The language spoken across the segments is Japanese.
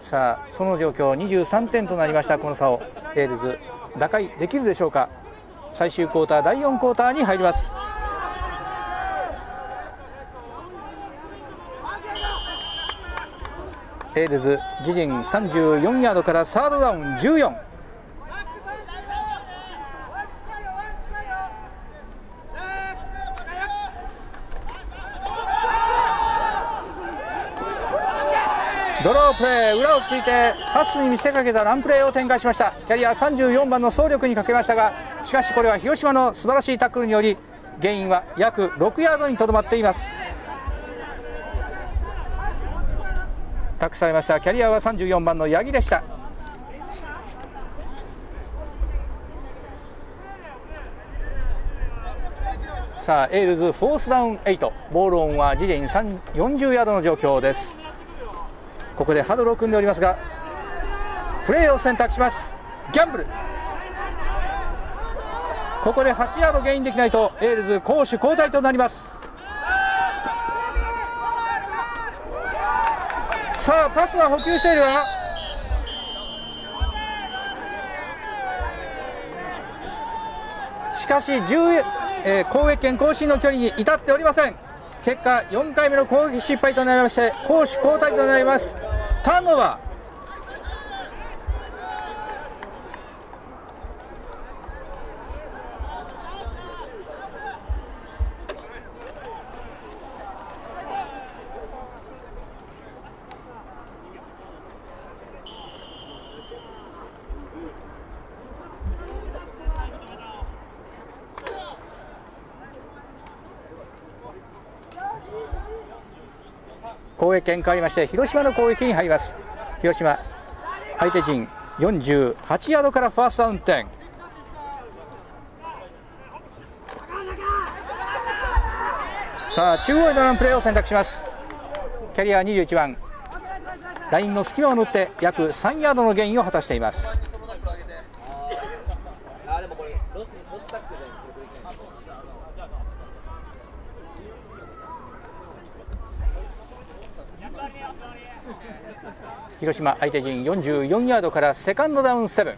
さあその状況、23点となりました。この差をエールズ打開できるでしょうか。最終クォーター、第4クォーターに入ります。エールズ自陣34ヤードからサードダウン14。ドロープレー、裏をついてパスに見せかけたランプレーを展開しました。キャリア34番の総力にかけましたが、しかしこれは広島の素晴らしいタックルによりゲインは約6ヤードにとどまっています。託されましたキャリアは34番の八木でした。さあエールズフォースダウン8、ボールオンは自陣40ヤードの状況です。ここでハドルを組んでおりますが、プレーを選択します。ギャンブル、ここで8ヤードゲインできないとエールズ攻守交代となります。さあパスは補給しているが、しかし攻撃権更新の距離に至っておりません。結果4回目の攻撃失敗となりまして攻守交代となります。ターンオーバー、攻撃権変わりまして広島の攻撃に入ります。広島相手陣48ヤードからファーストダウン10。さあ中央へのランプレーを選択します。キャリア21番、ラインの隙間を縫って約3ヤードのゲインを果たしています。広島相手陣44ヤードからセカンドダウン7。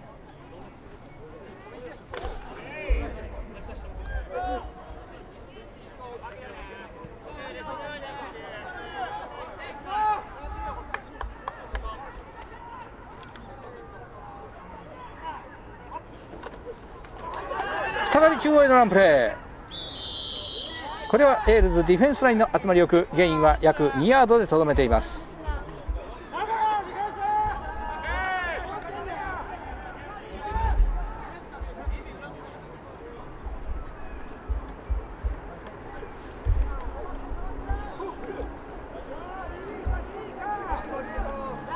再び中央へのランプレー、これはエールズディフェンスラインの集まりよく、ゲインは約2ヤードでとどめています。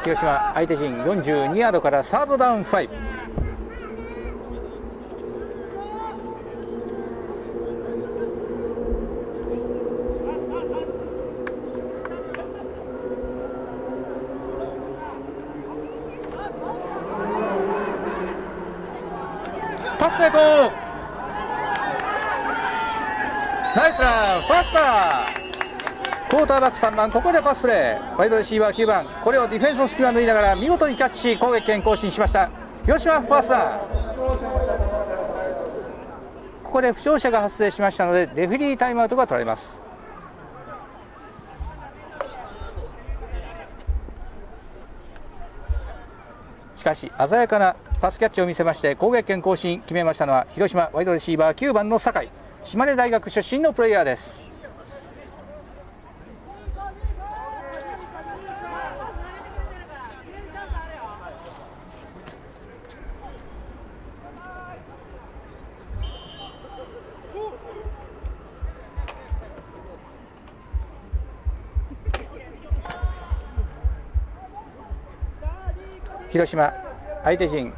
広島相手陣42ヤードからサードダウン5。パス成功、ナイスラン、ファースター、クォーターバック3番、ここでパスプレー、ワイドレシーバー9番、これをディフェンスの隙間を縫いながら見事にキャッチし攻撃権更新しました。広島ファースター、ここで負傷者が発生しましたのでレフェリータイムアウトが取られます。しかし鮮やかなパスキャッチを見せまして攻撃権更進、決めましたのは広島ワイドレシーバー9番の酒井、島根大学出身のプレイヤーです。広島相手陣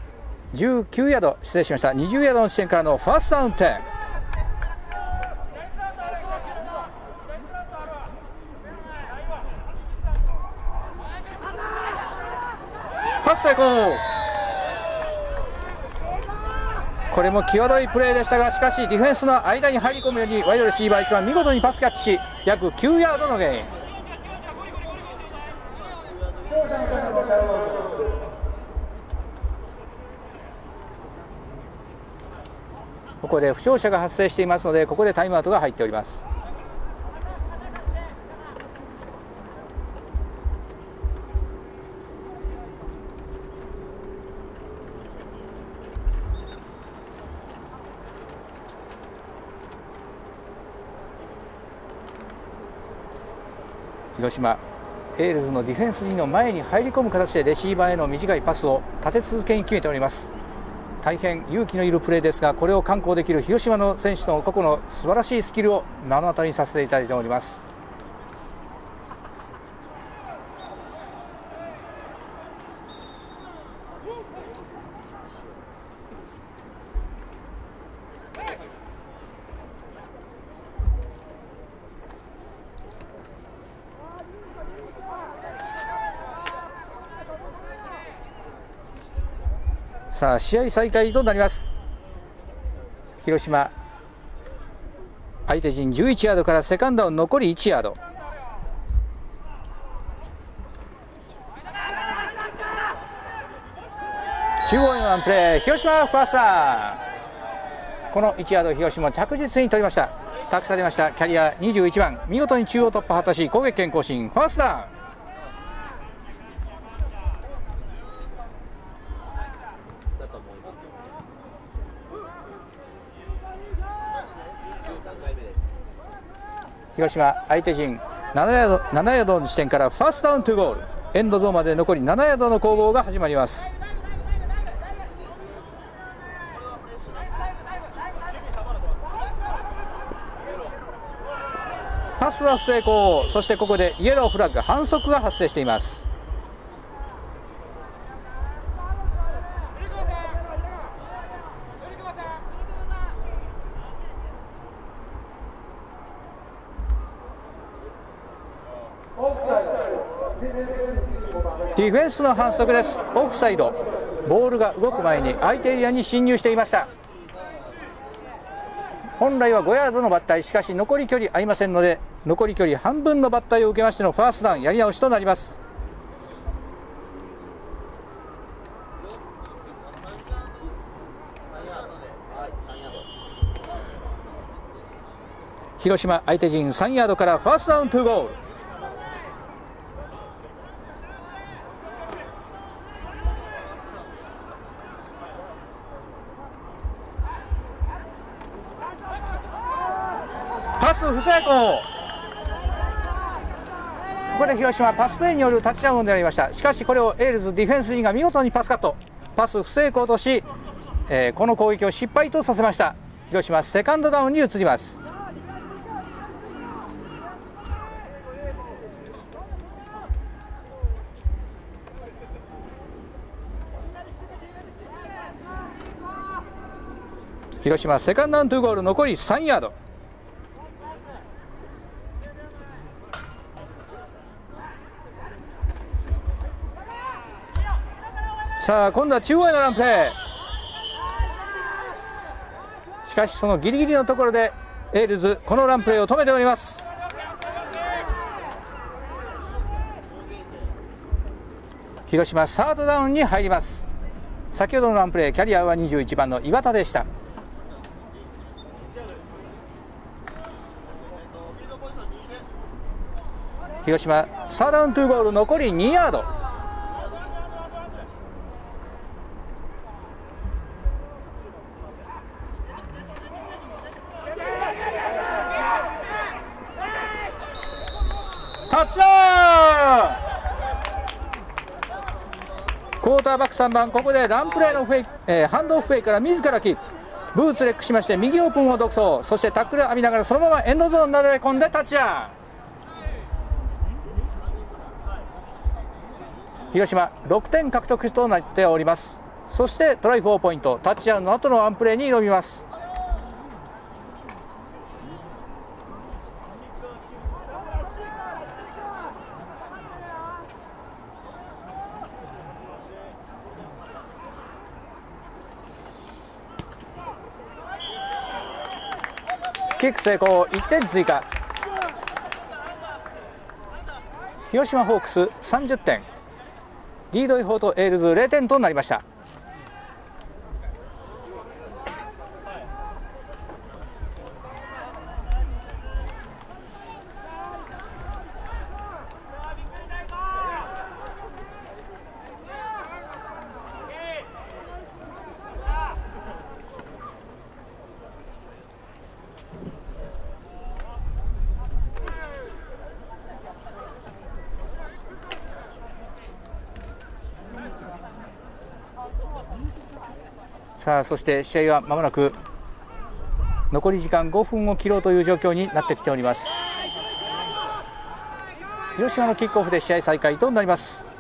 19ヤード、失礼しました、20ヤードの地点からのファーストダウン10。パス成功、これも際どいプレーでしたが、しかしディフェンスの間に入り込むようにワイドレシーバー1番見事にパスキャッチし約9ヤードのゲイン。ここで負傷者が発生していますので、ここでタイムアウトが入っております。広島エールズのディフェンス陣の前に入り込む形でレシーバーへの短いパスを立て続けに決めております。大変勇気のいるプレーですが、これを敢行できる広島の選手の個々の素晴らしいスキルを目の当たりにさせていただいております。さあ試合再開となります。広島相手陣11ヤードからセカンド残り1ヤード。中央へのワンプレー、広島ファースター。この1ヤード広島着実に取りました。託されましたキャリア21番、見事に中央突破を果たし攻撃権更新、ファースター。広島相手陣7ヤードの地点からファーストダウントゥゴール、エンドゾーンまで残り7ヤードの攻防が始まります。パスは不成功。そしてここでイエローフラッグ、反則が発生しています。ディフェンスの反則です。オフサイド。ボールが動く前に相手エリアに侵入していました。本来は5ヤードのバッター、しかし残り距離ありませんので、残り距離半分のバッターを受けましてのファーストダウン、やり直しとなります。広島相手陣3ヤードからファーストダウン2ゴール。不成功。ここで広島パスプレーによるタッチダウンになりました。しかしこれをエールズディフェンス陣が見事にパスカット、パス不成功とし、この攻撃を失敗とさせました。広島セカンドダウンに移ります。広島セカンドダウン2ゴール、残り3ヤード。さあ今度は中央へのランプレー、しかしそのギリギリのところでエールズ、このランプレーを止めております。広島サードダウンに入ります。先ほどのランプレー、キャリアは21番の岩田でした。広島サードダウン2ゴール、残り2ヤード。3番、ここでランプレーのフェイク、ハンドオフフェイクから自らキープ、ブーツレックしまして右オープンを独走、そしてタックルを浴びながらそのままエンドゾーンになだれ込んでタッチアウン。広島6点獲得となっております。そしてトライ4ポイント、タッチアウンの後のワンプレーに挑みます。キック成功、1点追加。広島ホークス30点、リード違法とエールズ0点となりました。さあ、そして試合はまもなく残り時間5分を切ろうという状況になってきております。広島のキックオフで試合再開となります。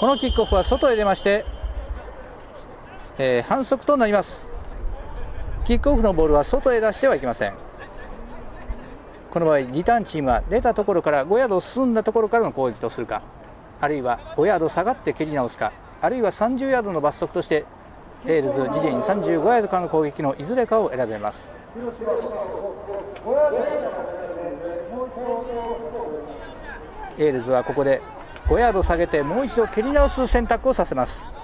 このキックオフは外へ出まして、反則となります。キックオフのボールは外へ出してはいけません。この場合リターンチームは出たところから5ヤード進んだところからの攻撃とするか、あるいは5ヤード下がって蹴り直すか、あるいは30ヤードの罰則としてエールズ自陣35ヤードからの攻撃のいずれかを選べます。エールズはここで5ヤード下げてもう一度蹴り直す選択をさせます。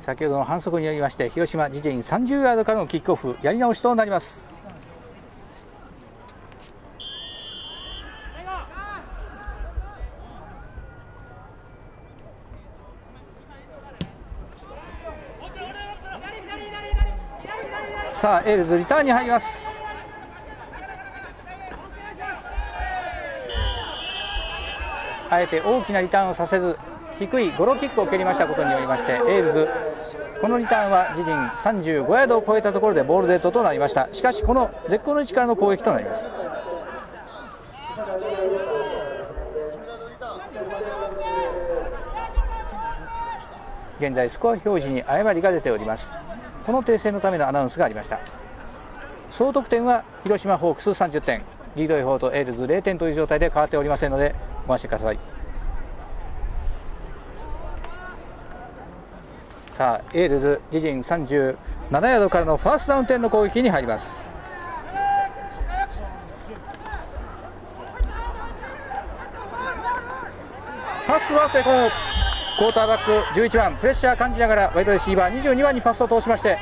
先ほどの反則によりまして広島自陣30ヤードからのキックオフやり直しとなります。さあエールズリターンに入ります。あえて大きなリターンをさせず低いゴロキックを蹴りましたことによりましてエールズこのリターンは自陣35ヤードを超えたところでボールデッドとなりました。しかしこの絶好の位置からの攻撃となります。現在スコア表示に誤りが出ております。この訂正のためのアナウンスがありました。総得点は広島ホークス30点、リード違法とエールズ0点という状態で変わっておりませんのでご安心ください。さあエールズ自陣37ヤードからのファーストダウン点の攻撃に入ります。パスは成功。クォーターバック11番プレッシャー感じながらワイドレシーバー22番にパスを通しまして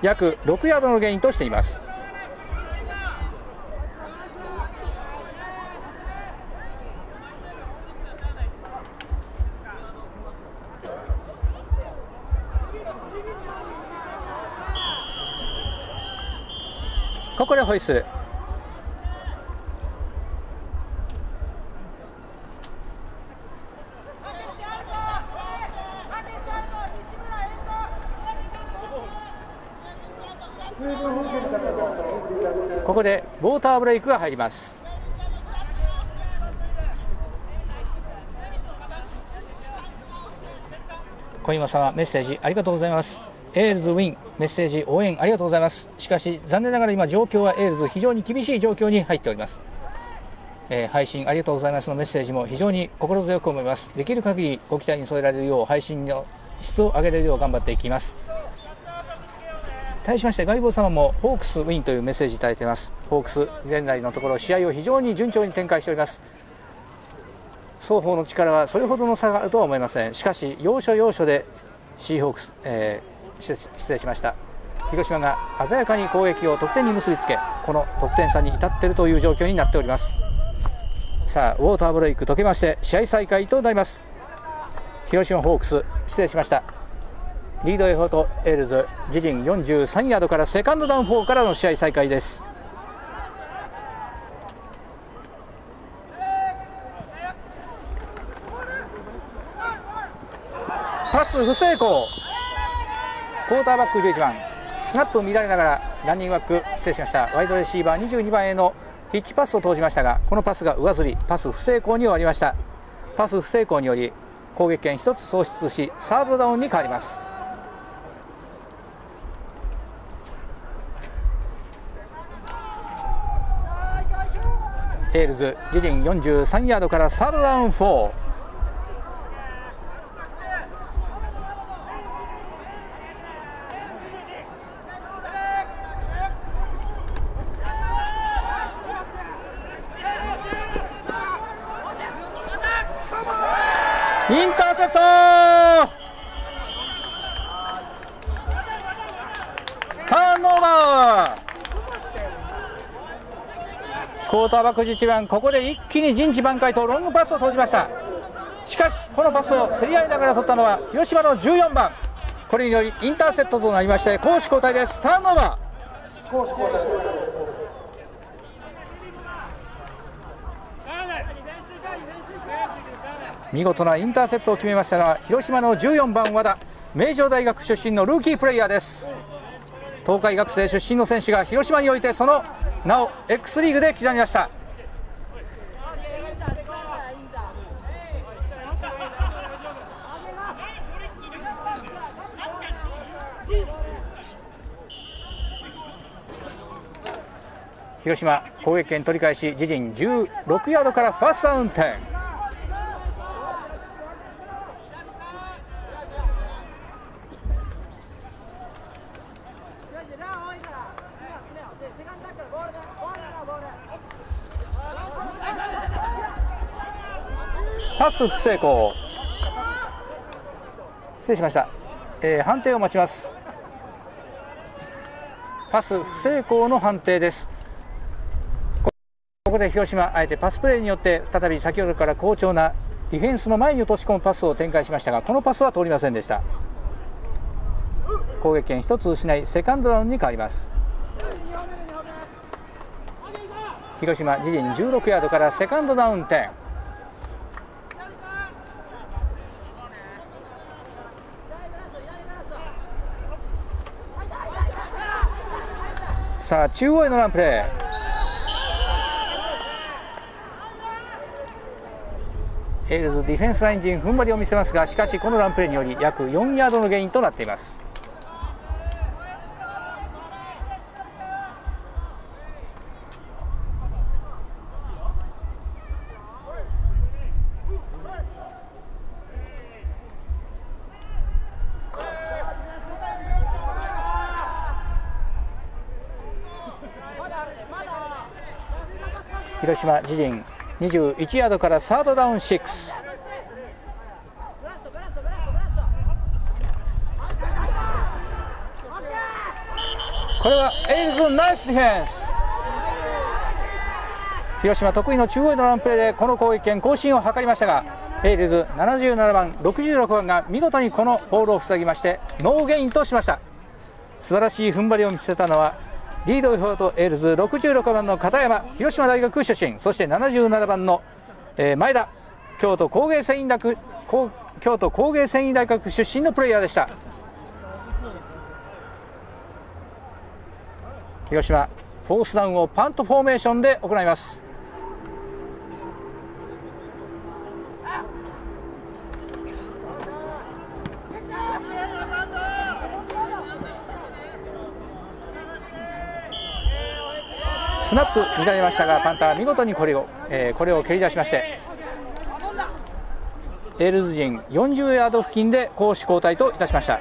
約6ヤードのゲインとしています。ここでホイッスル。ここでウォーターブレイクが入ります。小今様メッセージありがとうございます。エールズウィン、メッセージ応援ありがとうございます。しかし残念ながら今状況はエールズ非常に厳しい状況に入っております。配信ありがとうございますのメッセージも非常に心強く思います。できる限りご期待に添えられるよう配信の質を上げれるよう頑張っていきます。対しましてガイボー様もホークスウィンというメッセージいただいています。ホークス現在のところ試合を非常に順調に展開しております。双方の力はそれほどの差があるとは思いません。しかし要所要所でシーホークス、失礼しました。広島が鮮やかに攻撃を得点に結びつけ、この得点差に至っているという状況になっております。さあウォーターブレイク解けまして試合再開となります。広島ホークス失礼しました。リードエフォートエールズ自陣43ヤードからセカンドダウン4からの試合再開です。パス不成功。クォーターバック11番スナップ乱れながらランニングバック失礼しました。ワイドレシーバー22番へのヒッチパスを投じましたが、このパスが上ずりパス不成功に終わりました。パス不成功により攻撃権1つ喪失しサードダウンに変わります。エールズ自陣43ヤードからサードダウン4。インターセプト。ターンオーバー。クォーターバック11番、ここで一気に陣地挽回とロングパスを投じました。しかしこのパスを競り合いながら取ったのは広島の14番。これによりインターセプトとなりまして攻守交代です。ターンオーバー。見事なインターセプトを決めましたのは広島の14番和田、名城大学出身のルーキープレイヤーです。東海学生出身の選手が広島においてその名を X リーグで刻みました。広島攻撃権取り返し、自陣16ヤードからファーストダウン10。パス不成功、失礼しました、判定を待ちます。パス不成功の判定です。ここで広島、あえてパスプレーによって再び先ほどから好調なディフェンスの前に落とし込むパスを展開しましたが、このパスは通りませんでした。攻撃権1つ失い、セカンドダウンに変わります。広島自陣16ヤードからセカンドダウン10。さあ中央へのランプレー、エールズディフェンスライン陣踏ん張りを見せますが、しかしこのランプレーにより約4ヤードのゲインとなっています。広島自陣21ヤードからサードダウン6。これはエイルズナイスディフェンス。広島得意の中央へのランプレーでこの攻撃権更新を図りましたが、エイルズ77番66番が見事にこのホールを塞ぎましてノーゲインとしました。素晴らしい踏ん張りを見せたのはリードオフォートエールズ66番の片山、広島大学出身、そして77番の前田、京都工芸繊維大学出身のプレイヤーでした。広島フォースダウンをパントフォーメーションで行います。スナップ乱れましたが、パンター見事にこれを蹴り出しまして、エールズ陣40ヤード付近で攻守交代といたしました。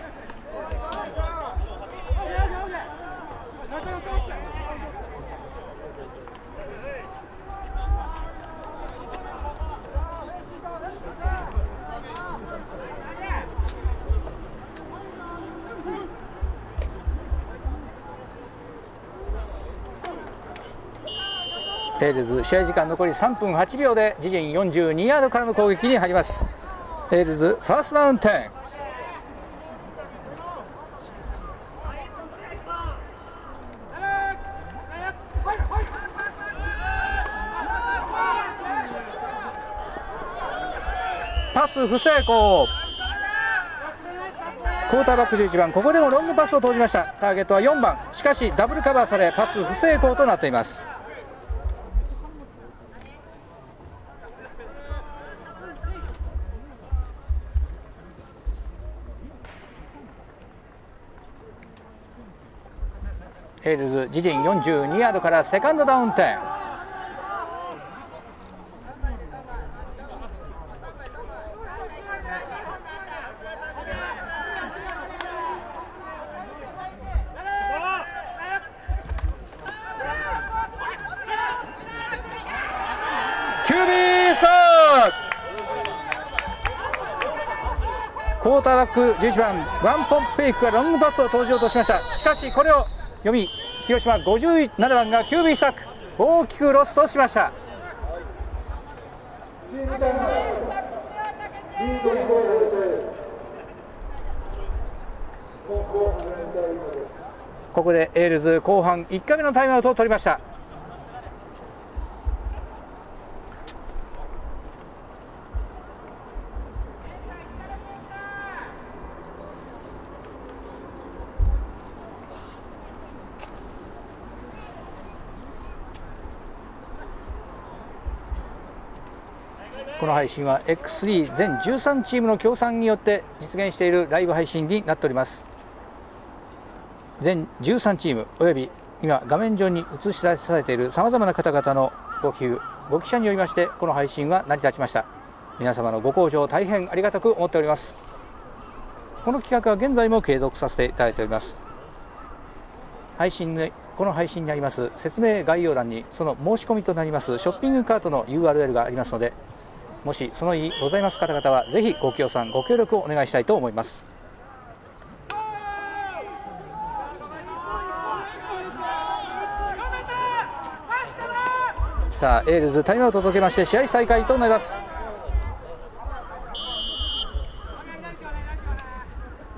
エールズ試合時間残り3分8秒で自陣42ヤードからの攻撃に入ります。エールズファーストダウン10。パス不成功。クォーターバック11番、ここでもロングパスを投じました。ターゲットは4番、しかしダブルカバーされパス不成功となっています。エールズ自陣42ヤードからセカンドダウン10。QBサークォーターバック11番ワンポンプフェイクがロングパスを投じようとしました。しかしこれを読み、広島57番が9塁スタック、大きくロスとしました。ここでエールズ後半1回目のタイムアウトを取りました。この配信は X3 全13チームの協賛によって実現しているライブ配信になっております。全13チームおよび今画面上に映し出されているさまざまな方々のご寄付ご寄謝によりまして、この配信は成り立ちました。皆様のご好評大変ありがたく思っております。この企画は現在も継続させていただいております。配信でこの配信にあります説明概要欄にその申し込みとなりますショッピングカートの URL がありますので、もしその意ございます方々はぜひご協賛ご協力をお願いしたいと思います。さあエールズタイムアウトを解けまして試合再開となります。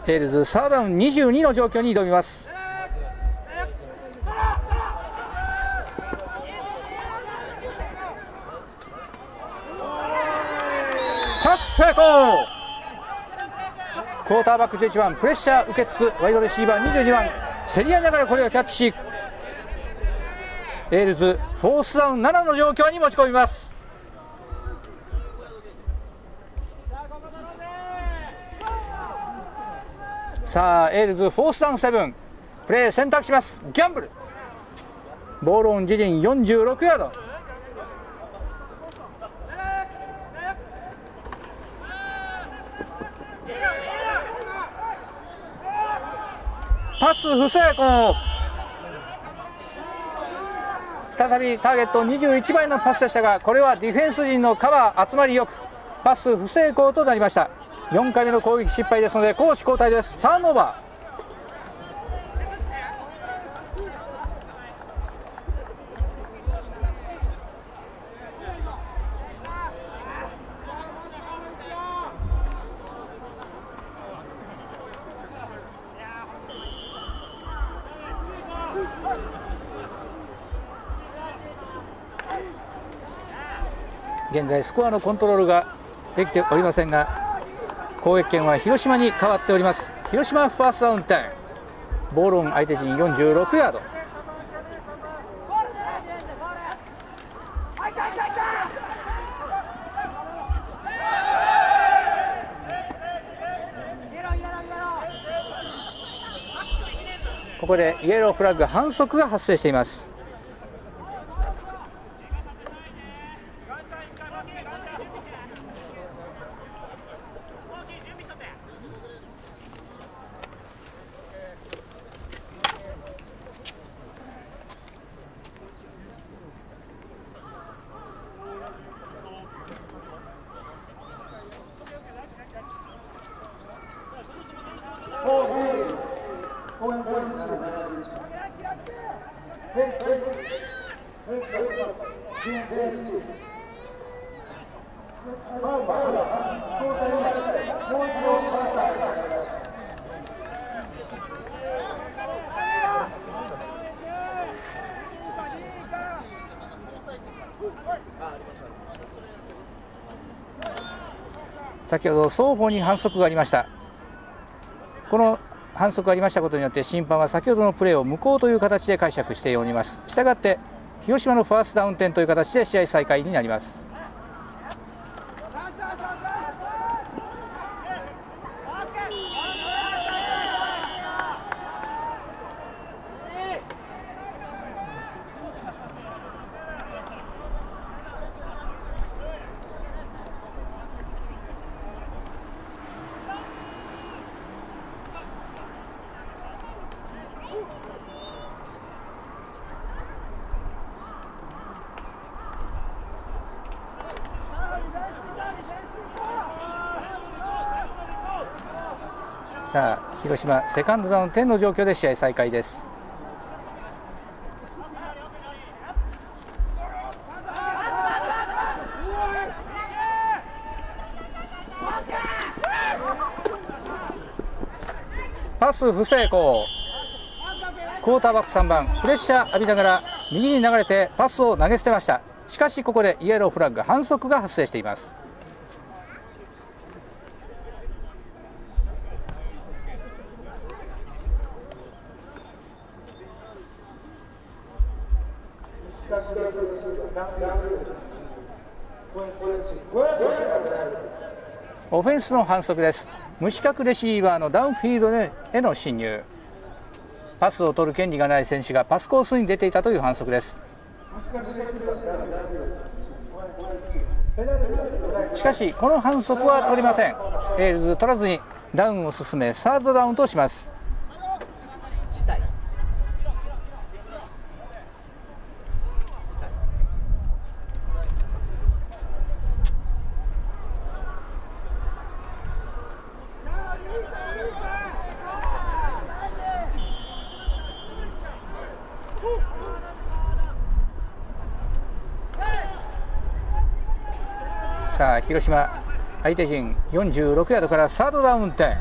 エールズサードダウン22の状況に挑みます。パス成功。クォーターバック11番プレッシャー受けつつワイドレシーバー22番競り合いながらこれをキャッチし、エールズフォースダウン7の状況に持ち込みます。さあエールズフォースダウン7、プレー選択します。ギャンブルボールオン自陣46ヤード。パス不成功。再びターゲット21枚のパスでしたが、これはディフェンス陣のカバー集まりよくパス不成功となりました。4回目の攻撃失敗ですので攻守交代です。ターンオーバー。現在スコアのコントロールができておりませんが、攻撃権は広島に変わっております。広島ファーストダウン10、ボールオン相手陣46ヤード。ここでイエローフラッグ、反則が発生しています。先ほど双方に反則がありました。この反則がありましたことによって審判は先ほどのプレーを無効という形で解釈しております。したがって広島のファーストダウン点という形で試合再開になります。さあ広島セカンドダウン10の状況で試合再開です。パス不成功。クォーターバック3番プレッシャー浴びながら右に流れてパスを投げ捨てました。しかしここでイエローフラッグ反則が発生しています。オフェンスの反則です。無視角レシーバーのダウンフィールドへの侵入。パスを取る権利がない選手がパスコースに出ていたという反則です。しかしこの反則は取りません。エールズ取らずにダウンを進めサードダウンとします。さあ広島相手陣46ヤードからサードダウン点。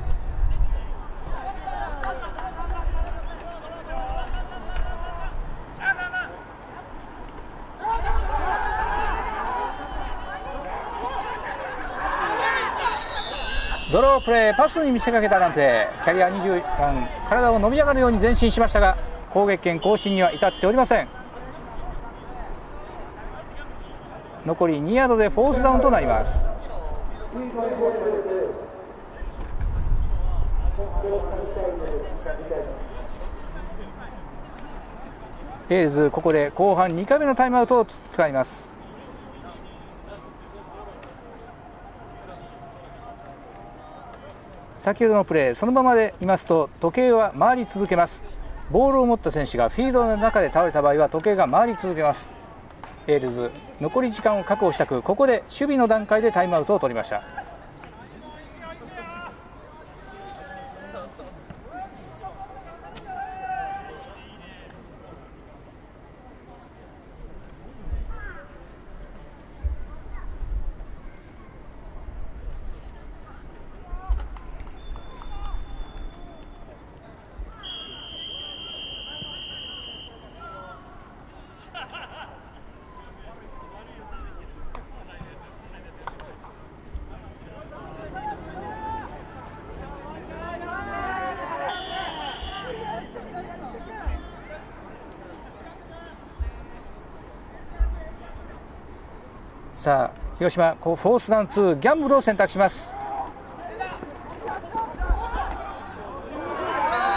ドロープレーパスに見せかけたなんてキャリア20番体を伸び上がるように前進しましたが攻撃権更新には至っておりません。残り2ヤードでフォースダウンとなります。エールズここで後半2回目のタイムアウトを使います。先ほどのプレーそのままでいますと時計は回り続けます。ボールを持った選手がフィールドの中で倒れた場合は時計が回り続けます。エールズ残り時間を確保したくここで守備の段階でタイムアウトを取りました。さあ広島フォースダウン2ギャンブルを選択します。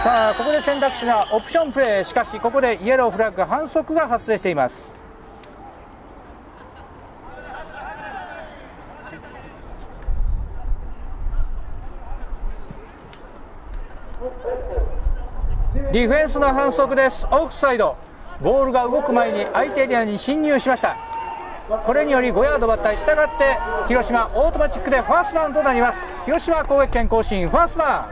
さあここで選択肢はオプションプレー。しかしここでイエローフラッグ反則が発生しています。ディフェンスの反則です。オフサイド。ボールが動く前に相手エリアに侵入しました。これにより5ヤード奪った。したがって広島オートマチックでファーストダウンとなります。広島攻撃権更新ファーストダウ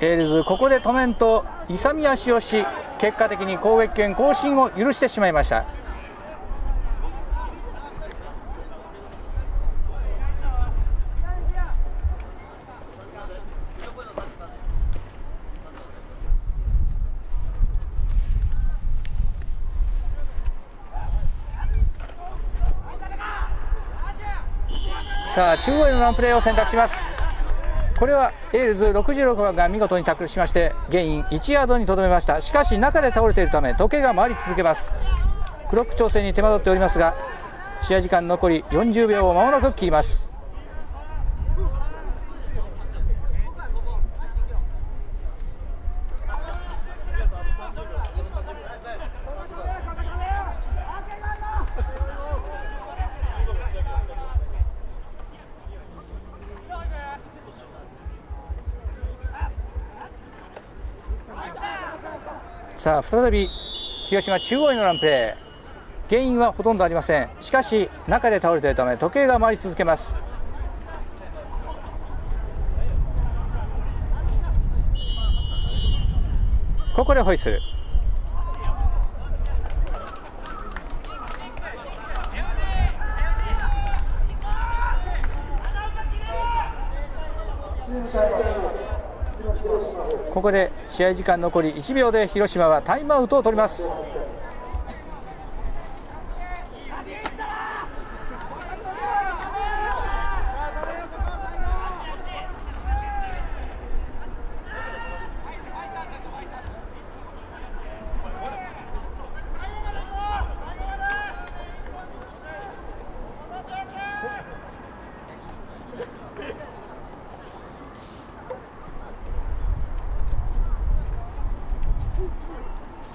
ン。エールズここで止めんと勇み足をし結果的に攻撃権更新を許してしまいました。さあ中央へのランプレーを選択します。これはエールズ66番が見事にタックルしましてゲイン1ヤードにとどめました。しかし中で倒れているため時計が回り続けます。クロック調整に手間取っておりますが試合時間残り40秒をまもなく切ります。さあ再び広島中央へのランプレー、原因はほとんどありません。しかし中で倒れているため時計が回り続けます。ここでホイッスル。ここで試合時間残り1秒で広島はタイムアウトを取ります。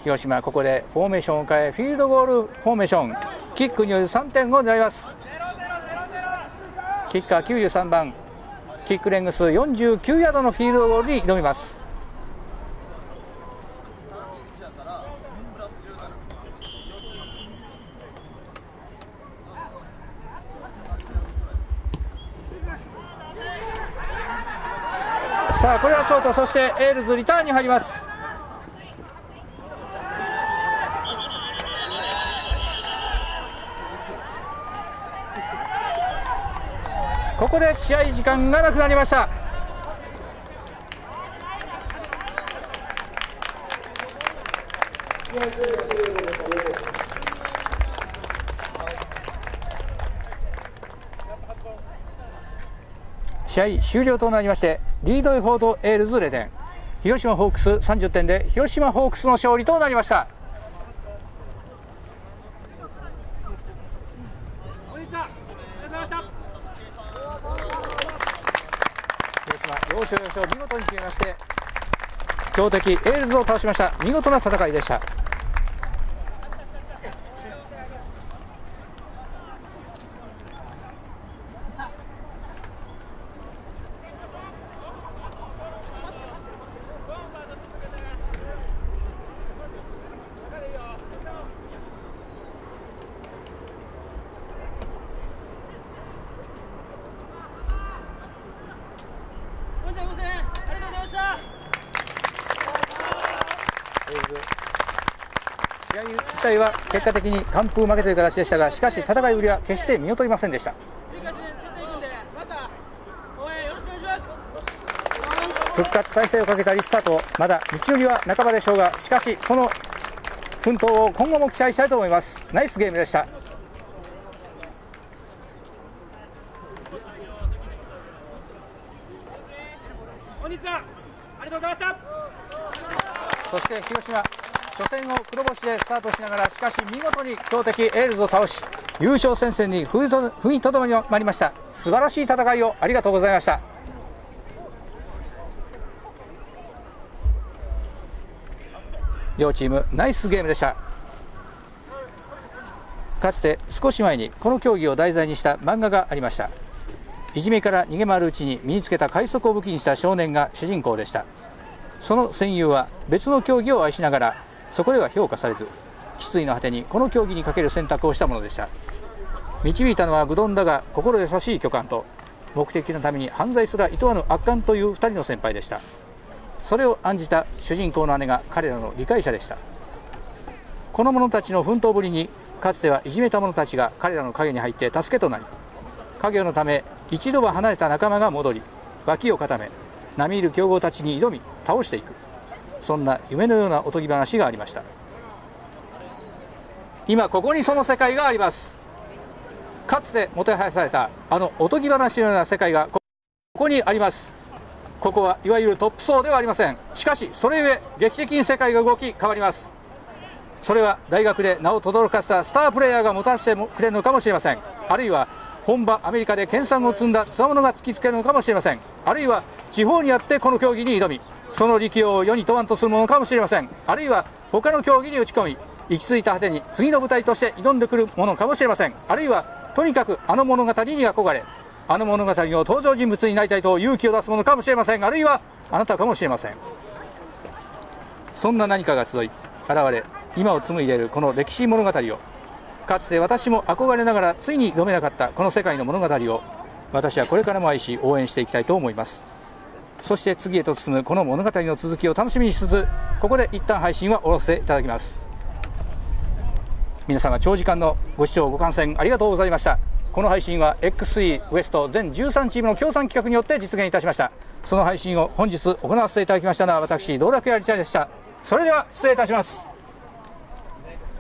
広島ここでフォーメーションを変え、フィールドゴールフォーメーション、キックによる3点を狙います。キッカー93番、キックレングス49ヤードのフィールドゴールに挑みます。さあこれはショート、そしてエールズリターンに入ります。ここで試合時間がなくなりました。試合終了となりまして、リード・エフォード・エールズ0点、広島ホークス30点で広島ホークスの勝利となりました。見事に決めまして強敵エールズを倒しました。見事な戦いでした。試合は結果的に完封負けという形でしたが、しかし戦いぶりは決して見劣りませんでした。復活再生をかけたリスタート、まだ道のりは半ばでしょうが、しかしその奮闘を今後も期待したいと思います。ナイスゲームでした。そして広島初戦を黒星でスタートしながら、しかし見事に強敵エールズを倒し、優勝戦線に踏みとどまりました。素晴らしい戦いをありがとうございました。両チームナイスゲームでした。かつて少し前にこの競技を題材にした漫画がありました。いじめから逃げ回るうちに身につけた快速を武器にした少年が主人公でした。その戦友は別の競技を愛しながら、そこでは評価されず、失意の果てにこの競技にかける選択をしたものでした。導いたのは愚鈍だが心優しい巨漢と、目的のために犯罪すら厭わぬ悪漢という2人の先輩でした。それを案じた主人公の姉が彼らの理解者でした。この者たちの奮闘ぶりに、かつてはいじめた者たちが彼らの影に入って助けとなり、家業のため一度は離れた仲間が戻り、脇を固め並みいる強豪たちに挑み倒していく、そんな夢のようなおとぎ話がありました。今ここにその世界があります。かつてもてはやされたあのおとぎ話のような世界がここにあります。ここはいわゆるトップ層ではありません。しかしそれゆえ劇的に世界が動き変わります。それは大学で名を轟かせたスタープレイヤーがもたらしてくれるのかもしれません。あるいは本場アメリカで研鑽を積んだ強者が突きつけるのかもしれません。あるいは地方にあってこの競技に挑み、その力量を世に問わんとするものかもしれません。あるいは他の競技に打ち込み、行き着いた果てに次の舞台として挑んでくるものかもしれません。あるいはとにかくあの物語に憧れ、あの物語の登場人物になりたいと勇気を出すものかもしれません。あるいはあなたかもしれません。そんな何かが集い現れ、今を紡いでいるこの歴史物語を、かつて私も憧れながらついに読めなかったこの世界の物語を、私はこれからも愛し応援していきたいと思います。そして次へと進むこの物語の続きを楽しみにしつつ、ここで一旦配信は下ろせていただきます。皆様長時間のご視聴ご観戦ありがとうございました。この配信は X3 ウエスト全13チームの協賛企画によって実現いたしました。その配信を本日行わせていただきましたのは私、道楽屋理沙でした。それでは失礼いたします。